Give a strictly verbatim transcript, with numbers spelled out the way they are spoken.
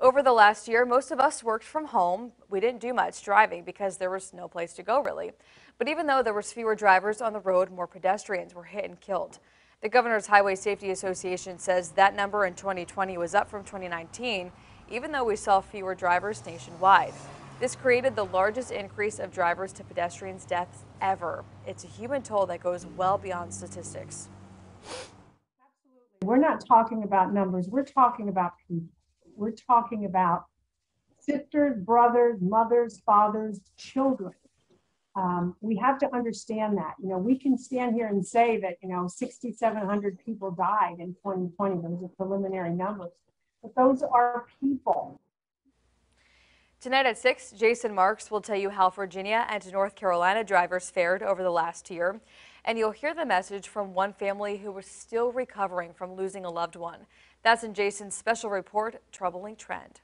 Over the last year, most of us worked from home. We didn't do much driving because there was no place to go, really. But even though there was fewer drivers on the road, more pedestrians were hit and killed. The Governor's Highway Safety Association says that number in twenty twenty was up from twenty nineteen, even though we saw fewer drivers nationwide. This created the largest increase of drivers to pedestrians' deaths ever. It's a human toll that goes well beyond statistics. Absolutely. We're not talking about numbers. We're talking about people. We're talking about sisters, brothers, mothers, fathers, children. Um, we have to understand that. You know, we can stand here and say that, you know, six thousand seven hundred people died in twenty twenty. Those are preliminary numbers, but those are people. Tonight at six, Jason Marks will tell you how Virginia and North Carolina drivers fared over the last year. And you'll hear the message from one family who was still recovering from losing a loved one. That's in Jason's special report, Troubling Trend.